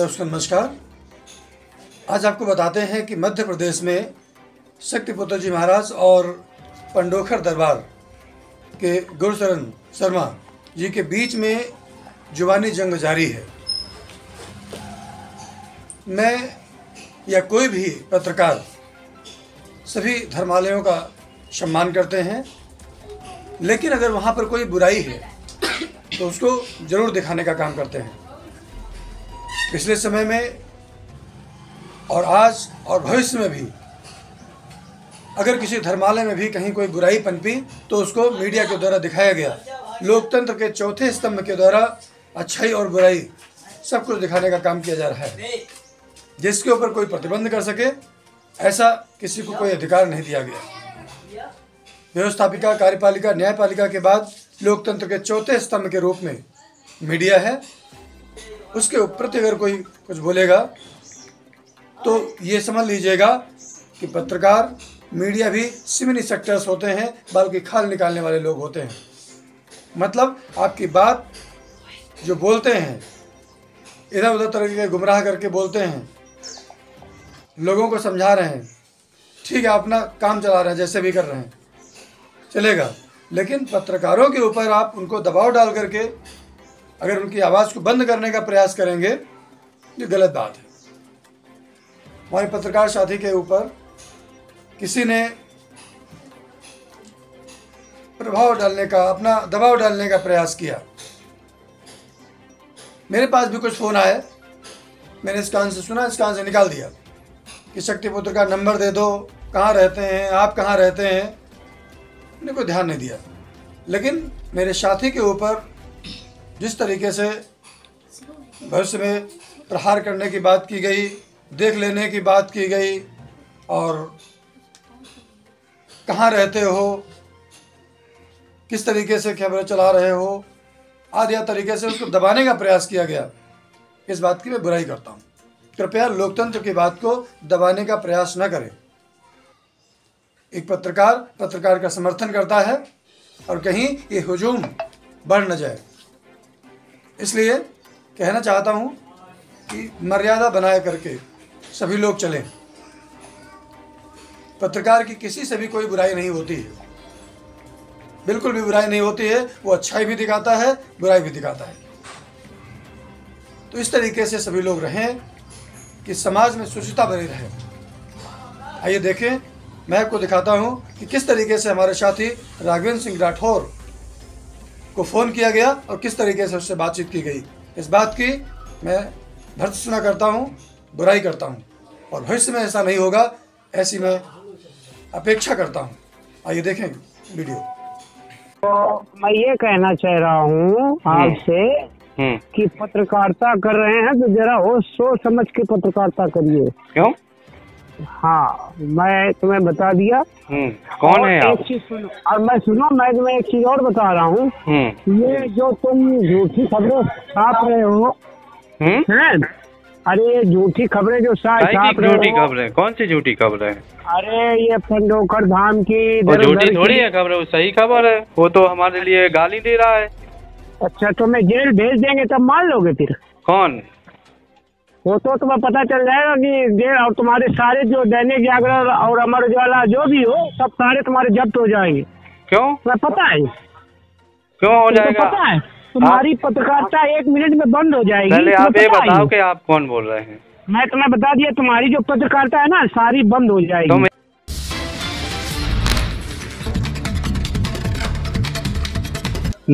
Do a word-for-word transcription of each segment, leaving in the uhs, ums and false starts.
दर्शक नमस्कार। आज आपको बताते हैं कि मध्य प्रदेश में शक्तिपुत्र जी महाराज और पंडोखर दरबार के गुरुचरण शर्मा जी के बीच में जुबानी जंग जारी है। मैं या कोई भी पत्रकार सभी धर्मालयों का सम्मान करते हैं, लेकिन अगर वहाँ पर कोई बुराई है तो उसको ज़रूर दिखाने का काम करते हैं। पिछले समय में और आज और भविष्य में भी अगर किसी धर्मालय में भी कहीं कोई बुराई पनपी तो उसको मीडिया के द्वारा दिखाया गया। लोकतंत्र के चौथे स्तंभ के द्वारा अच्छाई और बुराई सब कुछ दिखाने का काम किया जा रहा है, जिसके ऊपर कोई प्रतिबंध कर सके ऐसा किसी को कोई अधिकार नहीं दिया गया। व्यवस्थापिका, कार्यपालिका, न्यायपालिका के बाद लोकतंत्र के चौथे स्तंभ के रूप में मीडिया है। उसके ऊपर अगर कोई कुछ बोलेगा तो ये समझ लीजिएगा कि पत्रकार, मीडिया भी सिमनी सेक्टर्स होते हैं, बाल की खाल निकालने वाले लोग होते हैं। मतलब आपकी बात जो बोलते हैं, इधर उधर तरीके के गुमराह करके बोलते हैं, लोगों को समझा रहे हैं, ठीक है, अपना काम चला रहे हैं, जैसे भी कर रहे हैं चलेगा, लेकिन पत्रकारों के ऊपर आप उनको दबाव डाल करके अगर उनकी आवाज़ को बंद करने का प्रयास करेंगे तो गलत बात है। हमारे पत्रकार साथी के ऊपर किसी ने प्रभाव डालने का, अपना दबाव डालने का प्रयास किया। मेरे पास भी कुछ फ़ोन आए, मैंने इस कान से सुना, इस कान से निकाल दिया कि शक्तिपुत्र का नंबर दे दो, कहाँ रहते हैं आप, कहाँ रहते हैं। मैंने कोई ध्यान नहीं दिया, लेकिन मेरे साथी के ऊपर जिस तरीके से भविष्य में प्रहार करने की बात की गई, देख लेने की बात की गई और कहाँ रहते हो, किस तरीके से कैमरा चला रहे हो आदि तरीके से उसको दबाने का प्रयास किया गया, इस बात की मैं बुराई करता हूँ। कृपया लोकतंत्र की बात को दबाने का प्रयास न करें। एक पत्रकार पत्रकार का समर्थन करता है और कहीं ये हुजूम बढ़ न जाए, इसलिए कहना चाहता हूँ कि मर्यादा बनाए करके सभी लोग चलें। पत्रकार की किसी से भी कोई बुराई नहीं होती है, बिल्कुल भी बुराई नहीं होती है। वो अच्छाई भी दिखाता है, बुराई भी दिखाता है। तो इस तरीके से सभी लोग रहें कि समाज में शुचिता बनी रहे। आइए देखें, मैं आपको दिखाता हूँ कि किस तरीके से हमारे साथी राघवेंद्र सिंह राठौर को फ़ोन किया गया और किस तरीके से उससे बातचीत की गई। इस बात की मैं भर्त्सना करता हूँ, बुराई करता हूँ और भविष्य में ऐसा नहीं होगा, ऐसी मैं अपेक्षा करता हूँ। आइए देखें वीडियो। तो मैं ये कहना चाह रहा हूँ आपसे कि पत्रकारिता कर रहे हैं तो जरा हो सोच समझ के पत्रकारिता करिए। क्यों? हाँ, मैं तुम्हें बता दिया कौन है आप? और मैं सुनो, मैं तुम्हें एक चीज और बता रहा हूँ, ये जो तुम झूठी खबरें छाप रहे हो हैं, अरे ये झूठी खबरें जो छाप रहे हो, झूठी खबरें, कौन सी झूठी खबरें? अरे ये पंडोखर धाम की झूठी थोड़ी है खबरें, वो सही खबर है। वो तो हमारे लिए गाली दे रहा है। अच्छा, तुम्हें जेल भेज देंगे तब मान लोगे फिर? कौन? वो तो तुम्हें पता चल जाएगा कि और तुम्हारे सारे जो दैनिक जागरण और अमर उज्जाला जो भी हो सब सारे तुम्हारे जब्त हो जाएंगे। क्यों? तुम्हें पता है क्यों हो जाएगा? पता है तुम्हारी पत्रकारिता एक मिनट में बंद हो जाएगी। पहले आप ये बताओ कि आप कौन बोल रहे हैं। मैं तुम्हें बता दिया, तुम्हारी जो पत्रकारिता है ना सारी बंद हो जाएगी।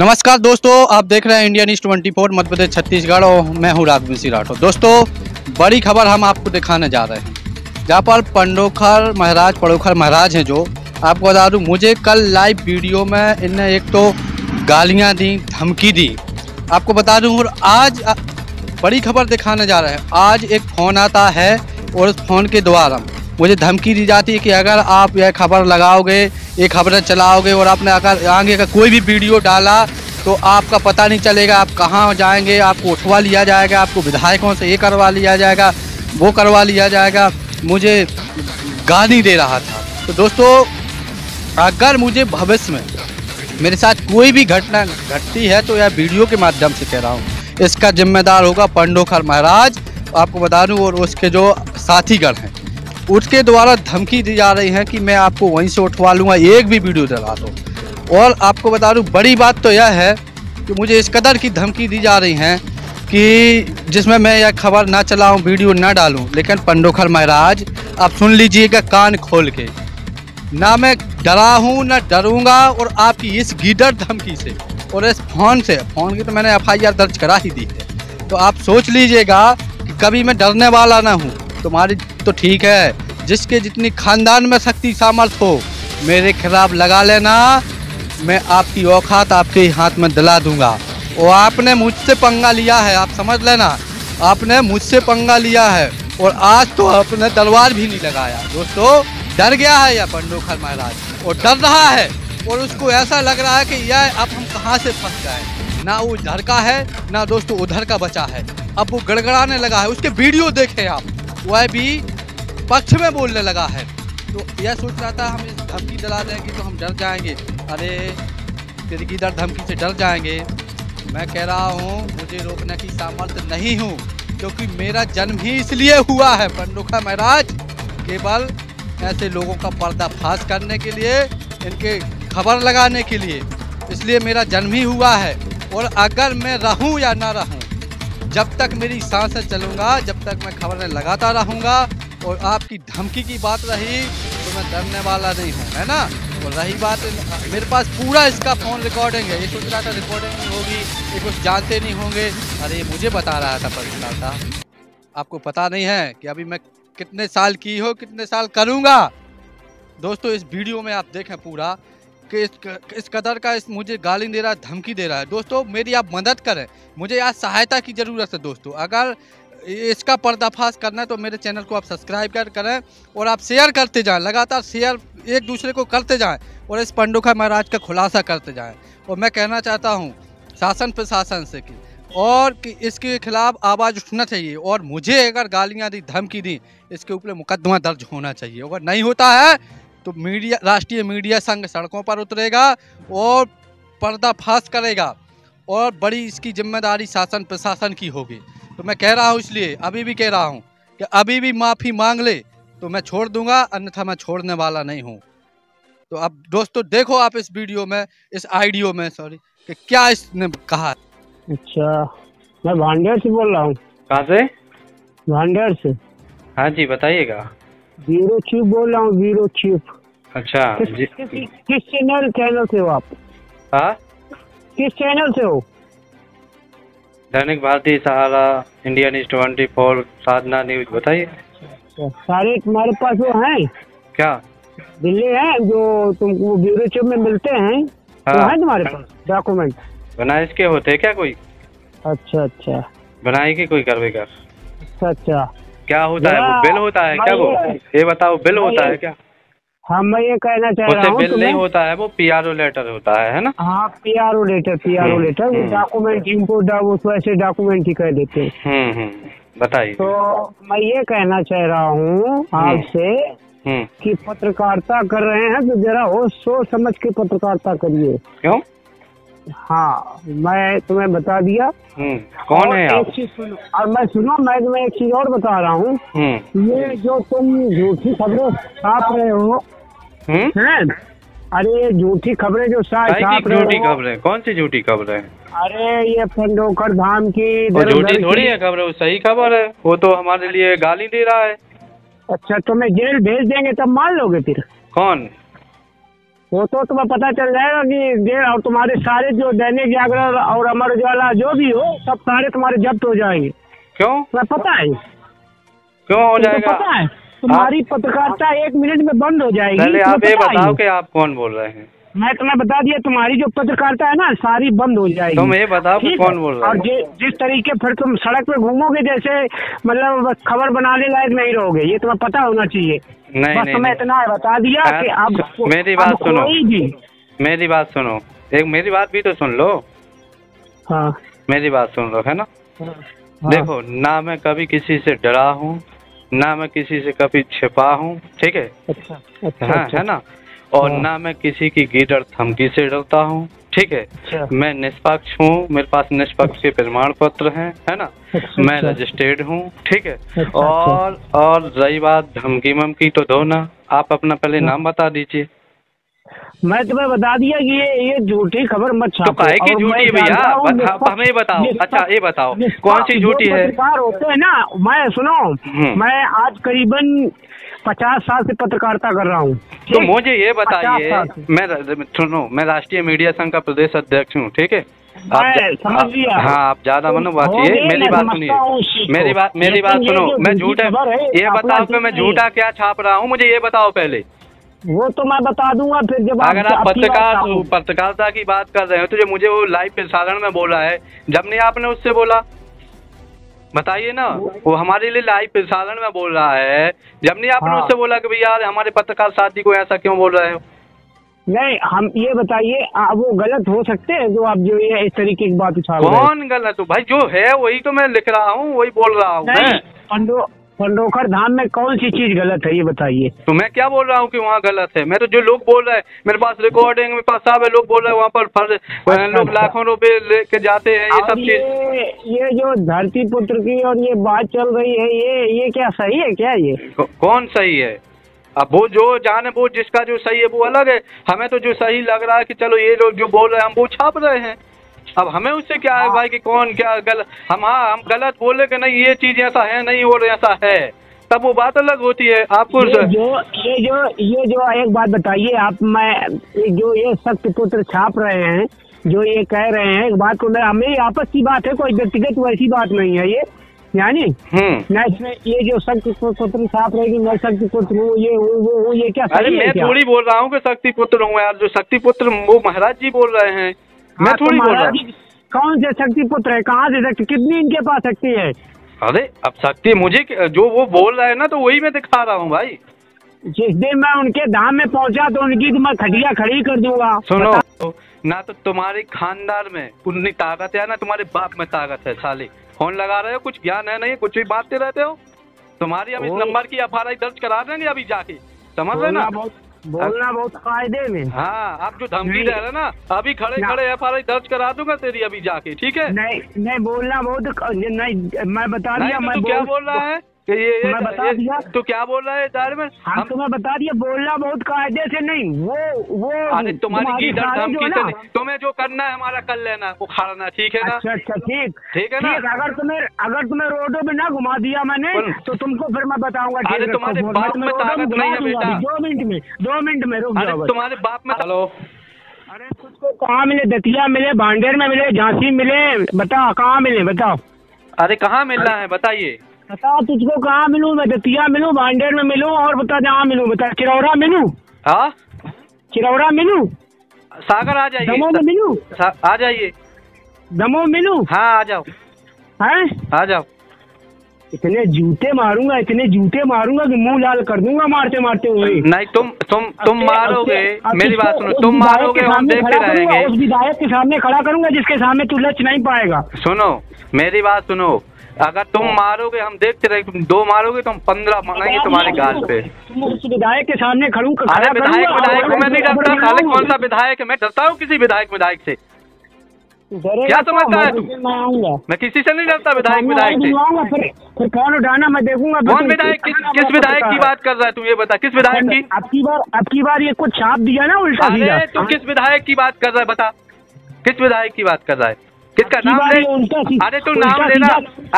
नमस्कार दोस्तों, आप देख रहे हैं इंडिया न्यूज़ चौबीस मध्य प्रदेश छत्तीसगढ़ और मैं हूँ राजवंसिंग राठौर। दोस्तों, बड़ी खबर हम आपको दिखाने जा रहे हैं, जहाँ पर पंडोखर महाराज पंडोखर महाराज हैं, जो आपको बता दूँ मुझे कल लाइव वीडियो में इनने एक तो गालियाँ दी, धमकी दी, आपको बता दूँ। और आज बड़ी खबर दिखाने जा रहे हैं, आज एक फ़ोन आता है और उस फ़ोन के द्वारा मुझे धमकी दी जाती है कि अगर आप यह खबर लगाओगे, ये खबरें चलाओगे और आपने अगर आगे का कोई भी वीडियो डाला तो आपका पता नहीं चलेगा, आप कहाँ जाएंगे, आपको उठवा लिया जाएगा, आपको विधायकों से ये करवा लिया जाएगा, वो करवा लिया जाएगा। मुझे गाली दे रहा था। तो दोस्तों, अगर मुझे भविष्य में मेरे साथ कोई भी घटना घटती है तो यह वीडियो के माध्यम से कह रहा हूँ, इसका जिम्मेदार होगा पंडोखर महाराज आपको बता दूं, और उसके जो साथीगण हैं उसके द्वारा धमकी दी जा रही है कि मैं आपको वहीं से उठवा लूँगा, एक भी वीडियो डला दो। और आपको बता दूं, बड़ी बात तो यह है कि मुझे इस कदर की धमकी दी जा रही है कि जिसमें मैं यह खबर ना चलाऊं, वीडियो ना डालूं। लेकिन पंडोखर महाराज, आप सुन लीजिएगा कान खोल के, ना मैं डरा हूं ना डरूंगा। और आपकी इस गीदड़ धमकी से और इस फ़ोन से, फ़ोन की तो मैंने एफ आई आर दर्ज करा ही दी है, तो आप सोच लीजिएगा कि कभी मैं डरने वाला ना हूं। तुम्हारी तो ठीक है, जिसके जितनी खानदान में शक्ति सामर्थ हो, मेरे खिलाफ लगा लेना, मैं आपकी औकात आपके हाथ में दिला दूँगा। और आपने मुझसे पंगा लिया है, आप समझ लेना, आपने मुझसे पंगा लिया है। और आज तो आपने तलवार भी नहीं लगाया। दोस्तों, डर गया है यह पंडोखर महाराज, और डर रहा है, और उसको ऐसा लग रहा है कि यह अब हम कहाँ से फंस गए। ना वो इधर का है, ना दोस्तों उधर का बचा है। अब वो गड़गड़ाने लगा है, उसके वीडियो देखें आप, वह भी पक्ष में बोलने लगा है। तो यह सोच रहा था हम धमकी दिला देंगे तो हम डर जाएंगे। अरे तेरी किधर धमकी से डर जाएंगे? मैं कह रहा हूँ, मुझे रोकने की सामर्थ्य नहीं हूँ, क्योंकि मेरा जन्म ही इसलिए हुआ है पंडोखर महाराज, केवल ऐसे लोगों का पर्दाफाश करने के लिए, इनके खबर लगाने के लिए। इसलिए मेरा जन्म ही हुआ है। और अगर मैं रहूँ या ना रहूँ, जब तक मेरी सांसें चलूँगा, जब तक मैं खबरें लगाता रहूँगा। और आपकी धमकी की बात रही तो मैं डरने वाला नहीं हूँ, है ना। और रही बात, मेरे पास पूरा इसका फ़ोन रिकॉर्डिंग है। ये सोच रहा था रिकॉर्डिंग नहीं होगी, ये कुछ जानते नहीं होंगे। अरे मुझे बता रहा था पत्रकारता, आपको पता नहीं है कि अभी मैं कितने साल की हो, कितने साल करूँगा। दोस्तों, इस वीडियो में आप देखें पूरा कि इस, इस कदर का इस मुझे गाली दे रहा है, धमकी दे रहा है। दोस्तों, मेरी आप मदद करें, मुझे आज सहायता की ज़रूरत है। दोस्तों, अगर इसका पर्दाफाश करना है तो मेरे चैनल को आप सब्सक्राइब कर करें, और आप शेयर करते जाएं, लगातार शेयर एक दूसरे को करते जाएं, और इस पंडोखर महाराज का खुलासा करते जाएं। और मैं कहना चाहता हूं शासन प्रशासन से कि और कि इसके खिलाफ आवाज़ उठना चाहिए। और मुझे अगर गालियां दी, धमकी दी, इसके ऊपर मुकदमा दर्ज होना चाहिए। अगर नहीं होता है तो मीडिया, राष्ट्रीय मीडिया संघ सड़कों पर उतरेगा और पर्दाफाश करेगा, और बड़ी इसकी जिम्मेदारी शासन प्रशासन की होगी। तो मैं कह रहा हूँ, इसलिए अभी भी कह रहा हूँ कि अभी भी माफ़ी मांग ले तो मैं छोड़ दूंगा, अन्यथा मैं छोड़ने वाला नहीं हूँ। तो अब दोस्तों देखो आप इस वीडियो में, इस आइडियो में, सॉरी, कि क्या इसने कहा। अच्छा, मैं भांडेर से बोल रहा हूँ। कहाँ से? भांडेर से। हाँ जी, बताइएगा। जीरो चीफ बोल रहा हूँ, जीरो चीफ। अच्छा, किस चैनल चैनल से हो आप? हाँ, किस चैनल से हो? दैनिक भारती, सहारा, इंडिया न्यूज चौबीस, साधना न्यूज। बताइए, सारे तुम्हारे पास वो हैं क्या? दिल्ली है जो तुमको ब्यूरो चीफ में मिलते हैं। हाँ। तो है तुम्हारे पास डॉक्यूमेंट बनाए इसके होते क्या कोई? अच्छा अच्छा, बनाए के कोई करवे कर। अच्छा अच्छा, क्या होता है वो? बिल होता है क्या वो? ये बताओ, बिल होता है क्या? हाँ, मैं ये कहना चाह रहा हूँ, बिल नहीं होता है वो, पी आर ओ लेटर होता है, है ना। हाँ, P R O letter, P R O letter document, इनको वैसे डॉक्यूमेंट ही कह देते हैं। बताइए। तो मैं ये कहना चाह रहा हूँ आपसे कि पत्रकारिता कर रहे हैं तो जरा हो सोच समझ के पत्रकारिता करिए। क्यों? हाँ, मैं तुम्हें बता दिया कौन है आप? और मैं सुनो, मैं तुम्हें एक चीज और बता रहा हूँ, ये जो तुम झूठी खबरें छाप रहे हो, हैं? अरे झूठी खबरें जो छाप रहे हो। झूठी खबरें? कौन सी झूठी खबरें? अरे ये पंडोखर धाम की झूठी थोड़ी है खबरें, सही खबर है। वो तो हमारे लिए गाली दे रहा है। अच्छा, तुम्हें जेल भेज देंगे तब मान लोगे फिर? कौन? वो तो तुम्हें पता चल जाएगा कि और तुम्हारे सारे जो दैनिक जागरण और अमर उज्जाला जो भी हो, सब सारे तुम्हारे जब्त हो जाएंगे। क्यों? तुम्हें पता है क्यों हो जाएगा? पता है तुम्हारी पत्रकारिता एक मिनट में बंद हो जाएगी। पहले आप ये बताओ कि आप कौन बोल रहे हैं। मैं तुम्हें बता दिया, तुम्हारी जो पत्रकारिता है ना सारी बंद हो जाएगी। तुम ये बताओ कि कौन बोल रहा है। और जिस तरीके फिर तुम सड़क पे घूमोगे जैसे, मतलब खबर बनाने लायक नहीं रहोगे, ये तुम्हें पता होना चाहिए। नहीं, बस तुम्हें इतना बता दिया कि अब मेरी बात सुनो, मेरी बात सुनो, एक मेरी बात भी तो सुन लो। हाँ, मेरी बात सुन लो, है ना। देखो, ना मैं कभी किसी से डरा हूँ, ना मैं किसी से कभी छिपा हूँ, ठीक है। अच्छा, है ना। और ना मैं किसी की गिर धमकी से डरता हूँ। ठीक है, मैं निष्पक्ष हूँ, मेरे पास निष्पक्ष के प्रमाण पत्र हैं, है ना, मैं रजिस्टर्ड हूँ। ठीक है, और और रही बात धमकी ममकी तो दो ना, आप अपना पहले नाम बता दीजिए। मैं तुम्हें बता दिया कि ये ये झूठी खबर मत छापो। तो काहे की झूठी भैया, हमें बताओ। अच्छा ये बताओ कौन सी झूठी है? पत्रकार होते हैं ना, मैं सुनो, मैं आज करीबन पचास साल से पत्रकारिता कर रहा हूँ। तो मुझे ये बताइए, मैं सुनो, मैं राष्ट्रीय मीडिया संघ का प्रदेश अध्यक्ष हूँ। ठीक है, आप हाँ आप ज्यादा मनो बात ये मेरी बात सुनिए, मेरी बात मेरी बात सुनो। मैं झूठा ये बताओ कि मैं झूठा क्या छाप रहा हूँ, मुझे ये बताओ पहले। वो तो मैं बता दूंगा फिर जब। अगर आप पत्रकार पत्रकारिता की बात कर रहे हो तो जो मुझे वो लाइव प्रसारण में बोला है, जब नहीं आपने उससे बोला, बताइए ना, वो हमारे लिए लाइव प्रसारण में बोल रहा है, जब नहीं आपने हाँ। उससे बोला कि भैया हमारे पत्रकार साथी को ऐसा क्यों बोल रहे हो? नहीं, हम ये बताइए वो गलत हो सकते हैं जो आप जो ये इस तरीके की बात उठा रहे हैं? कौन गलत हो भाई, जो है वही तो मैं लिख रहा हूँ, वही बोल रहा हूँ। पंडोखर धाम में कौन सी चीज गलत है ये बताइए? तो मैं क्या बोल रहा हूँ कि वहाँ गलत है? मैं तो जो लोग बोल रहे हैं, मेरे पास रिकॉर्डिंग, मेरे पास सब है, लोग बोल रहे हैं वहाँ पर फर लोग लाखों रुपए लेके जाते हैं, ये सब चीज। ये जो धरती पुत्र की और ये बात चल रही है, ये ये क्या सही है क्या? ये कौन सही है? अब वो जो जाने, वो जिसका जो सही है वो अलग है। हमें तो जो सही लग रहा है कि चलो ये लोग जो बोल रहे हैं हम वो छाप रहे हैं, अब हमें उससे क्या है भाई कि कौन क्या गलत। हम हाँ हम गलत बोले कि नहीं ये चीज ऐसा है नहीं और ऐसा है, तब वो बात अलग होती है। आपको ये जो ये जो ये जो एक बात बताइए आप, मैं जो ये शक्तिपुत्र छाप रहे हैं, जो ये कह रहे हैं, एक बात को हमें आपस की बात है, कोई व्यक्तिगत वैसी बात नहीं है ये, यानी ना इसमें ये जो शक्तिपुत्र छाप रहेगी, मैं शक्तिपुत्र हूँ, ये हूँ वो हूँ, ये क्या? अरे मैं थोड़ी बोल रहा हूँ कि शक्तिपुत्र हूँ यार, जो शक्तिपुत्र वो महाराज जी बोल रहे हैं, मैं थोड़ी बोल रहा हूँ। कौन से शक्तिपुत्र है, कहाँ से शक्ति, कितनी इनके पास शक्ति है? अरे अब शक्ति मुझे जो वो बोल रहा है ना, तो वही मैं दिखा रहा हूँ भाई। जिस दिन मैं उनके धाम में पहुँचा तो उनकी तो मैं खटिया खड़ी कर दूंगा। सुनो तो, ना तो तुम्हारे खानदान में उतनी ताकत है, ना तुम्हारे बाप में ताकत है। साले फोन लगा रहे हो, कुछ ज्ञान है नहीं, कुछ भी बातें रहते हो तुम्हारी। हम इस नंबर की एफ आई आर दर्ज करा देंगे अभी जाके, समझ रहे ना? बोलना बहुत फायदे में। हाँ आप जो धमकी दे रहे ना, अभी खड़े खड़े एफ आई आर दर्ज करा दूंगा तेरी अभी जाके। ठीक है, नहीं नहीं बोलना बहुत नहीं, मैं बता दिया। मैं क्या बोल रहा है ये, ये, मैं बता दिया। तो क्या बोल रहा है दायरे में? हाँ हम तुम्हें बता दिया, बोलना बहुत कायदे से नहीं। वो वो अरे तुम्हारी की दर्द धमकी से नहीं, तुम्हें जो करना है हमारा कर लेना, उखाड़ना, ठीक है ना? अच्छा अच्छा ठीक ठीक है ना। अगर तुम्हें अगर तुम्हें रोडों में ना घुमा दिया मैंने तो तुमको फिर मैं बताऊंगा। अरे तुम्हारे बाप में ताकत नहीं है बेटा। दो मिनट में दो मिनट में रोक, तुम्हारे बाप में। हेलो, अरे तुझको कहाँ मिले? दतिया मिले, बांडेर में मिले, झांसी मिले, बताओ कहाँ मिले? बताओ अरे कहाँ मिलना है बताइए? बता तुझको कहाँ मिलूँ मैं? दतिया मिलूँ, बांडेर में मिलूँ, और बता जहाँ मिलूँ बता। चिरौरा मिलूँ? हाँ चिरौरा मिलूँ, सागर आ जाइए, दमोह में मिलूँ, आ जाइए, दमोह मिलूँ, हाँ आ जाओ, हैं आ जाओ। इतने जूते मारूंगा, इतने जूते मारूंगा कि मुंह लाल कर दूंगा मारते मारते हुए। नहीं तुम तुम तुम मारोगे, मेरी बात सुनो, तुम मारोगे हम देखते रहेंगे। उस विधायक के सामने खड़ा करूंगा जिसके सामने तू लच नहीं पाएगा। सुनो मेरी बात सुनो, अगर तुम मारोगे हम देखते रहे, तुम दो मारोगे तो हम पंद्रह मारेंगे तुम्हारे गाल पे। विधायक के सामने खड़ू? अरे विधायक विधायक मैं नहीं डरता, साले कौन सा विधायक है? मैं डरता हूँ किसी विधायक विधायक से? क्या समझता है तू? मैं किसी से नहीं डरता विधायक विधायक से। फिर कौन उठाना मैं देखूंगा। कौन विधायक? किस विधायक की बात कर रहा है तू ये बता, किस विधायक की? अब की बार अब की बार ये कुछ छाप दिया ना उल्टा। अरे तू किस विधायक की बात कर रहा है बता, किस विधायक की बात कर रहा है? किसका नाम ले? अरे तू नाम लेना,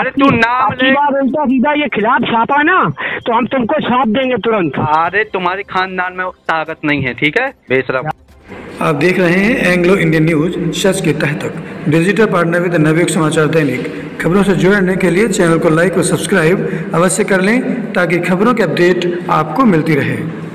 अरे तू नाम ले। उल्टा सीधा ये खिलाफ छापा ना तो हम तुमको छाप देंगे तुरंत। अरे तुम्हारे खानदान में ताकत नहीं है, ठीक है बेशरम। आप देख रहे हैं एंग्लो इंडियन न्यूज, सच के तह तक, डिजिटल पार्टनर विद नवयुग समाचार दैनिक। खबरों से जुड़ने के लिए चैनल को लाइक और सब्सक्राइब अवश्य कर लें ताकि खबरों के अपडेट आपको मिलती रहे।